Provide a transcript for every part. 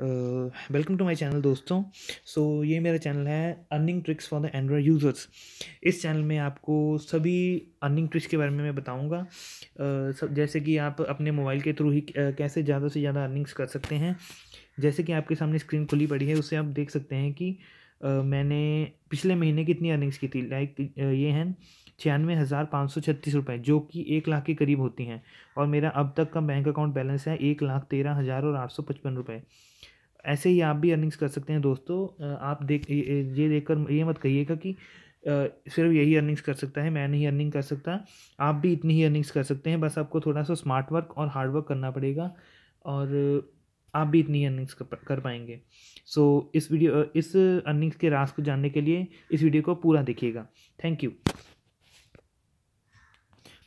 Welcome to my channel दोस्तों। सो ये मेरा चैनल है earning tricks for the Android users. इस चैनल में आपको सभी अर्निंग ट्रिक्स के बारे में मैं बताऊंगा, जैसे कि आप अपने मोबाइल के थ्रू ही कैसे ज़्यादा से ज़्यादा अर्निंग्स कर सकते हैं। जैसे कि आपके सामने स्क्रीन खुली पड़ी है, उससे आप देख सकते हैं कि मैंने पिछले महीने कितनी अर्निंग्स की थी। लाइक ये हैं 96,536 रुपये, जो कि 1 लाख के करीब होती हैं। और मेरा अब तक का बैंक अकाउंट बैलेंस है 1,13,855 रुपये। ऐसे ही आप भी अर्निंग्स कर सकते हैं दोस्तों। आप देखकर ये मत कहिएगा कि सिर्फ यही अर्निंग्स कर सकता है, मैं नहीं अर्निंग कर सकता। आप भी इतनी ही अर्निंग्स कर सकते हैं, बस आपको थोड़ा सा स्मार्ट वर्क और हार्ड वर्क करना पड़ेगा और आप भी इतनी अर्निंग्स कर पाएंगे। सो इस अर्निंग्स के राज को जानने के लिए इस वीडियो को पूरा देखिएगा। Thank you.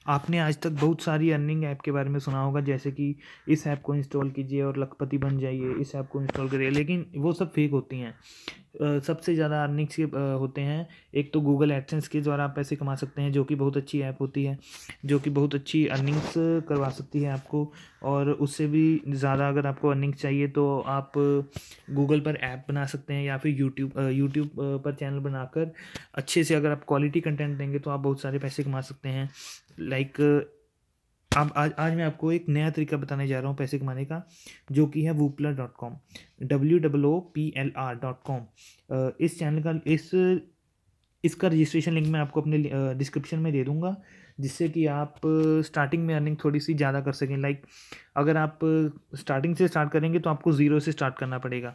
आपने आज तक बहुत सारी अर्निंग ऐप के बारे में सुना होगा, जैसे कि इस ऐप को इंस्टॉल कीजिए और लखपति बन जाइए, इस ऐप को इंस्टॉल करिए, लेकिन वो सब फेक होती हैं। सबसे ज़्यादा अर्निंग्स के होते हैं, एक तो गूगल एडसेंस के द्वारा आप पैसे कमा सकते हैं, जो कि बहुत अच्छी ऐप होती है, जो कि बहुत अच्छी अर्निंग्स करवा सकती है आपको। और उससे भी ज़्यादा अगर आपको अर्निंग्स चाहिए तो आप गूगल पर ऐप बना सकते हैं, या फिर यूट्यूब पर चैनल बनाकर अच्छे से अगर आप क्वालिटी कंटेंट देंगे तो आप बहुत सारे पैसे कमा सकते हैं। आज मैं आपको एक नया तरीका बताने जा रहा हूँ पैसे कमाने का, जो कि है Bupler.com, WOOPLR.com। इस चैनल का इसका रजिस्ट्रेशन लिंक मैं आपको अपने डिस्क्रिप्शन में दे दूँगा, जिससे कि आप स्टार्टिंग में अर्निंग थोड़ी सी ज़्यादा कर सकें। लाइक अगर आप स्टार्टिंग से स्टार्ट करेंगे तो आपको 0 से स्टार्ट करना पड़ेगा,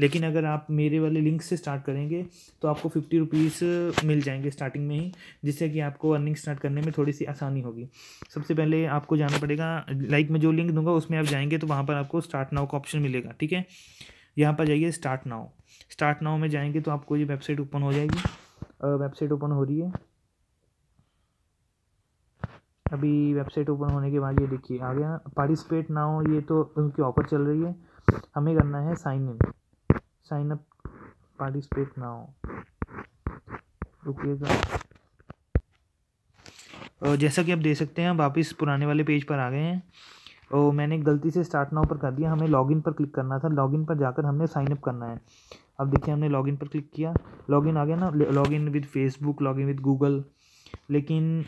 लेकिन अगर आप मेरे वाले लिंक से स्टार्ट करेंगे तो आपको 50 रुपीज़ मिल जाएंगे स्टार्टिंग में ही, जिससे कि आपको अर्निंग स्टार्ट करने में थोड़ी सी आसानी होगी। सबसे पहले आपको जाना पड़ेगा, लाइक मैं जो लिंक दूँगा उसमें आप जाएंगे तो वहाँ पर आपको स्टार्ट नाउ का ऑप्शन मिलेगा। ठीक है, यहाँ पर जाइए स्टार्ट नाउ में जाएंगे तो आपको ये वेबसाइट ओपन हो जाएगी। वेबसाइट ओपन हो रही है अभी। वेबसाइट ओपन होने के बाद ये देखिए आ गया पार्टिसिपेट नाउ, ये तो उनकी ऑफर चल रही है। हमें करना है साइन अप पार्टिसिपेट नाउ। रुकिएगा, जैसा कि आप देख सकते हैं वापस पुराने वाले पेज पर आ गए हैं। और मैंने गलती से स्टार्ट नाउ पर कर दिया, हमें लॉगिन पर क्लिक करना था। लॉगिन पर जाकर हमने साइन अप करना है। अब देखिए हमने लॉगिन पर क्लिक किया, लॉगिन आ गया ना, login with Facebook, login with Google. लेकिन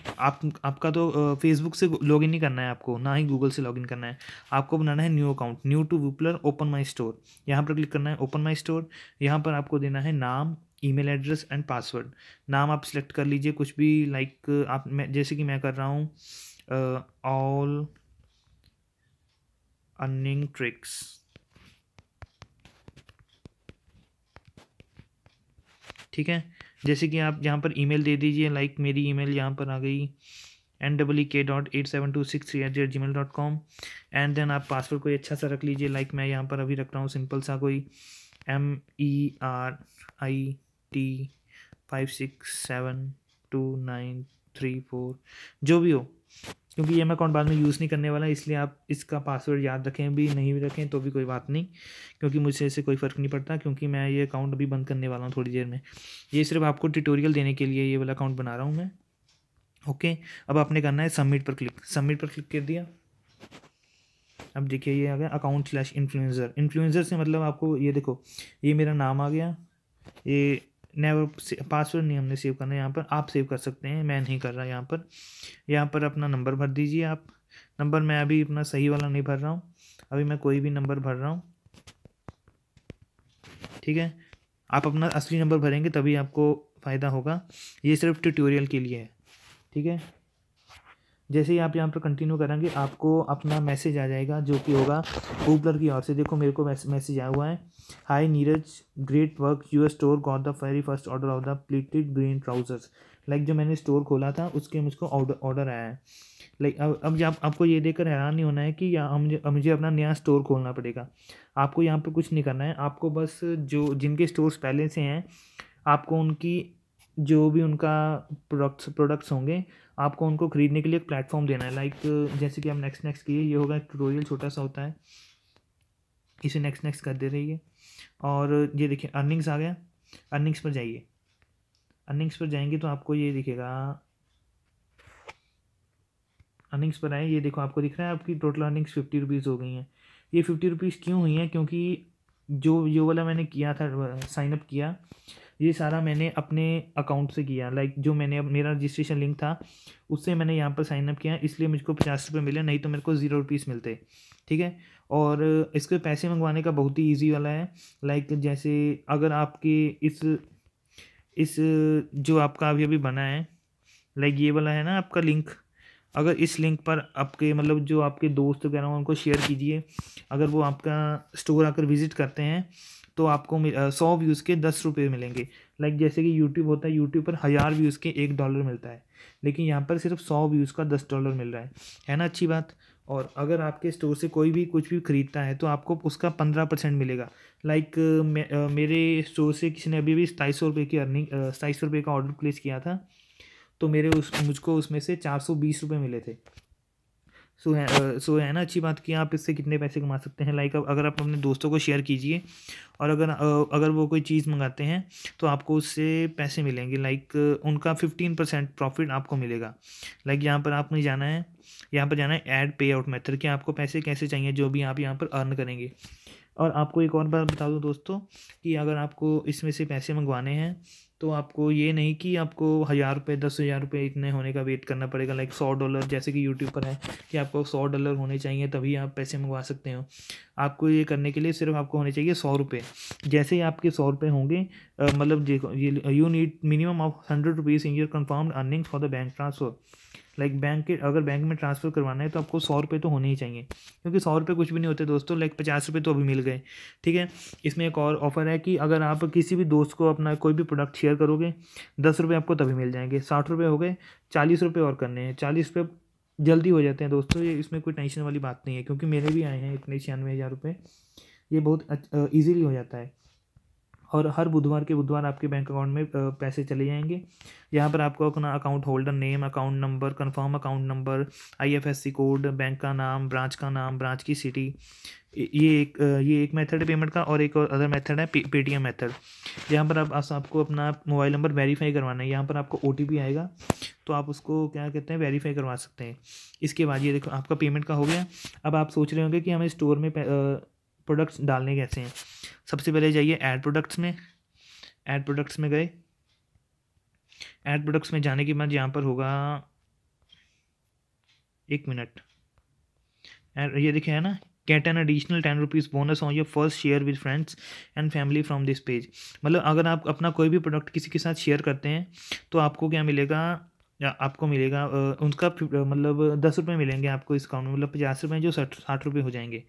आपका तो फेसबुक से लॉगिन नहीं करना है आपको, ना ही गूगल से लॉगिन करना है। आपको बनाना है new account, new to Bupler, open my store, यहाँ पर क्लिक करना है ओपन माई स्टोर। यहाँ पर आपको देना है नाम, ईमेल एड्रेस एंड पासवर्ड। नाम आप सिलेक्ट कर लीजिए कुछ भी, लाइक जैसे कि मैं कर रहा हूँ ऑल अर्निंग ट्रिक्स। ठीक है, जैसे कि आप यहाँ पर ईमेल दे दीजिए, लाइक मेरी ईमेल यहाँ पर आ गई nwk.8726@gmail.com। एंड देन आप पासवर्ड कोई अच्छा सा रख लीजिए, लाइक मैं यहाँ पर अभी रख रहा हूँ सिंपल सा कोई MERIT 567293 4, जो भी हो, क्योंकि ये मैं अकाउंट बाद में यूज़ नहीं करने वाला, इसलिए आप इसका पासवर्ड याद रखें भी नहीं भी रखें तो भी कोई बात नहीं, क्योंकि मुझसे इससे कोई फ़र्क नहीं पड़ता, क्योंकि मैं ये अकाउंट अभी बंद करने वाला हूँ थोड़ी देर में। ये सिर्फ आपको ट्यूटोरियल देने के लिए ये वाला अकाउंट बना रहा हूँ मैं। ओके, अब आपने करना है सबमिट पर क्लिक। सबमिट पर क्लिक कर दिया, अब देखिए ये आ गया अकाउंट /इन्फ्लुएंसर। इन्फ्लुएंसर से मतलब आपको ये देखो, ये मेरा नाम आ गया, ये नेवर पासवर्ड नहीं हमने सेव करना है। यहाँ पर आप सेव कर सकते हैं, मैं नहीं कर रहा। यहाँ पर अपना नंबर भर दीजिए आप। नंबर मैं अभी अपना सही वाला नहीं भर रहा हूँ, अभी मैं कोई भी नंबर भर रहा हूँ। ठीक है, आप अपना असली नंबर भरेंगे तभी आपको फ़ायदा होगा, ये सिर्फ ट्यूटोरियल के लिए है। ठीक है, जैसे ही आप यहाँ पर कंटिन्यू करेंगे आपको अपना मैसेज आ जाएगा, जो कि होगा Bupler की ओर से। देखो मेरे को मैसेज आया हुआ है, hi Neeraj, great work, your store got the very first order of the pleated green trousers. Like जो मैंने स्टोर खोला था उसके मुझको ऑर्डर आया है। लाइक अब आपको ये देखकर हैरान नहीं होना है कि मुझे अपना नया स्टोर खोलना पड़ेगा। आपको यहाँ पर कुछ नहीं करना है, आपको बस जो जिनके स्टोर्स पहले से हैं, आपको उनकी जो भी उनका प्रोडक्ट्स होंगे, आपको उनको ख़रीदने के लिए एक प्लेटफॉर्म देना है। लाइक जैसे कि हम नेक्स्ट किए, ये होगा ट्यूटोरियल छोटा सा होता है, इसे नेक्स्ट कर दे रही है। और ये देखिए अर्निंग्स आ गया, अर्निंग्स पर जाइए। अर्निंग्स पर जाएंगे तो आपको ये दिखेगा, अर्निंग्स पर आए, ये देखो आपको दिख रहा है आपकी टोटल अर्निंग्स 50 रुपीज़ हो गई हैं। ये 50 रुपीज़ क्यों हुई हैं, क्योंकि जो ये वाला मैंने किया था, साइनअप किया, ये सारा मैंने अपने अकाउंट से किया। लाइक जो मैंने, मेरा रजिस्ट्रेशन लिंक था उससे मैंने यहाँ पर साइनअप किया, इसलिए मुझको 50 रुपये मिले, नहीं तो मेरे को 0 रुपीस मिलते। ठीक है, और इसके पैसे मंगवाने का बहुत ही ईजी वाला है। लाइक जैसे अगर आपके इस जो आपका अभी बना है, लाइक ये वाला है ना आपका लिंक, अगर इस लिंक पर आपके मतलब जो आपके दोस्त वगैरह हो उनको शेयर कीजिए। अगर वो आपका स्टोर आकर विज़िट करते हैं तो आपको 100 व्यूज़ के 10 रुपये मिलेंगे। लाइक जैसे कि यूट्यूब होता है, यूट्यूब पर 1000 व्यूज़ के $1 मिलता है, लेकिन यहाँ पर सिर्फ 100 व्यूज़ का $10 मिल रहा है ना, अच्छी बात। और अगर आपके स्टोर से कोई भी कुछ भी ख़रीदता है तो आपको उसका 15% मिलेगा। लाइक मेरे स्टोर से किसी ने अभी 2700 रुपये की अर्निंग, 2700 रुपये का ऑर्डर प्लेस किया था, तो मुझको उसमें से 420 रुपये मिले थे। सो है ना अच्छी बात कि आप इससे कितने पैसे कमा सकते हैं। लाइक अगर आप अपने दोस्तों को शेयर कीजिए, और अगर वो कोई चीज़ मंगाते हैं तो आपको उससे पैसे मिलेंगे। लाइक उनका 15% प्रॉफिट आपको मिलेगा। लाइक यहाँ पर आपने जाना है, ऐड पे आउट मेथड, कि आपको पैसे कैसे चाहिए जो भी आप यहाँ पर अर्न करेंगे। और आपको एक और बात बता दूँ दोस्तों, कि अगर आपको इसमें से पैसे मंगवाने हैं तो आपको ये नहीं कि आपको 1000 रुपये, 10,000 रुपये इतने होने का वेट करना पड़ेगा। लाइक $100, जैसे कि यूट्यूब पर है कि आपको $100 होने चाहिए तभी आप पैसे मंगवा सकते हो। आपको ये करने के लिए सिर्फ आपको होने चाहिए 100 रुपये। जैसे ही आपके 100 रुपये होंगे, मतलब देखो, ये you need minimum of 100 rupees in your confirm earning for the bank transfer. Like अगर बैंक में ट्रांसफ़र करवाना है तो आपको 100 रुपये तो होने ही चाहिए, क्योंकि 100 रुपये कुछ भी नहीं होते दोस्तों। लाइक 50 रुपये तो अभी मिल गए। ठीक है, इसमें एक और ऑफ़र है कि अगर आप किसी भी दोस्त को अपना कोई भी प्रोडक्ट शेयर करोगे, 10 रुपये आपको तभी मिल जाएंगे। 60 रुपये हो गए, 40 रुपये और करने हैं। 40 रुपये जल्दी हो जाते हैं दोस्तों, ये इसमें कोई टेंशन वाली बात नहीं है, क्योंकि मेरे भी आए हैं इतने 96,000 रुपये। ये बहुत ईजीली हो जाता है। और हर बुधवार आपके बैंक अकाउंट में पैसे चले जाएंगे। यहाँ पर आपको अपना account holder name, account number, confirm account number, IFSC code, bank का नाम, ब्रांच का नाम, ब्रांच की सिटी, ये एक मेथड है पेमेंट का। और एक और अदर मेथड है पेटीएम मेथड, जहाँ पर आपको अपना मोबाइल नंबर वेरीफाई करवाना है। यहाँ पर आपको OTP आएगा, तो आप उसको क्या कहते हैं वेरीफाई करवा सकते हैं। इसके बाद ये देखो आपका पेमेंट का हो गया। अब आप सोच रहे होंगे कि हमें स्टोर में प्रोडक्ट्स डालने कैसे हैं। सबसे पहले जाइए ऐड प्रोडक्ट्स में। गए, ऐड प्रोडक्ट्स में जाने के बाद यहाँ पर होगा, एक मिनट, ये देखिए है ना, get an additional 10 rupees bonus on your first share with friends and family from this page. मतलब अगर आप अपना कोई भी प्रोडक्ट किसी के साथ शेयर करते हैं तो आपको क्या मिलेगा, आपको मिलेगा उनका मतलब 10 रुपये मिलेंगे आपको इस अकाउंट में, मतलब 50 रुपये जो 60 रुपये हो जाएंगे।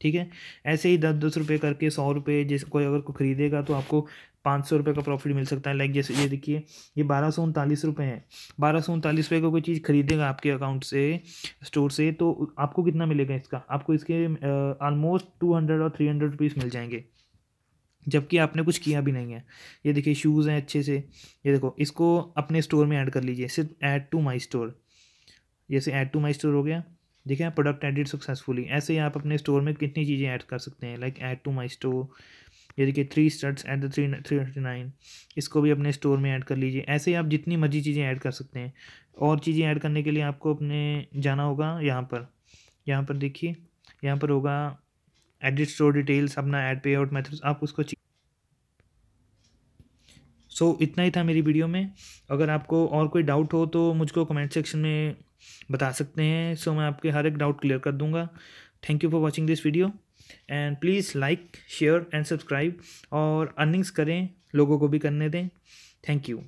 ठीक है, ऐसे ही 10-10 रुपये करके 100 रुपये, जैसे कोई अगर को ख़रीदेगा तो आपको 500 रुपये का प्रॉफिट मिल सकता है। लाइक जैसे ये देखिए, ये 1239 रुपये है। 1239 रुपये का कोई चीज़ खरीदेगा आपके अकाउंट से, स्टोर से, तो आपको कितना मिलेगा इसका, आपको इसके ऑलमोस्ट 200 और 300 रुपीज़ मिल जाएंगे, जबकि आपने कुछ किया भी नहीं है। ये देखिए शूज़ हैं अच्छे से, ये देखो, इसको अपने स्टोर में ऐड कर लीजिए, सिर्फ ऐड टू माय स्टोर। जैसे ऐड टू माय स्टोर हो गया, देखिए प्रोडक्ट एडिट सक्सेसफुली। ऐसे ही आप अपने स्टोर में कितनी चीज़ें ऐड कर सकते हैं। Like add to my store, ये देखिए 3 स्टड्स एट द 339, इसको भी अपने स्टोर में ऐड कर लीजिए। ऐसे ही आप जितनी मर्जी चीज़ें ऐड कर सकते हैं। और चीज़ें ऐड करने के लिए आपको अपने जाना होगा यहाँ पर, देखिए यहाँ पर होगा एडिट स्टोर डिटेल्स, अपना ऐड पे आउट मेथड्स, आप उसको। सो इतना ही था मेरी वीडियो में। अगर आपको और कोई डाउट हो तो मुझको कमेंट सेक्शन में बता सकते हैं। सो मैं आपके हर एक डाउट क्लियर कर दूंगा। Thank you for watching this video and please like, share and subscribe. और अर्निंग्स करें, लोगों को भी करने दें। Thank you.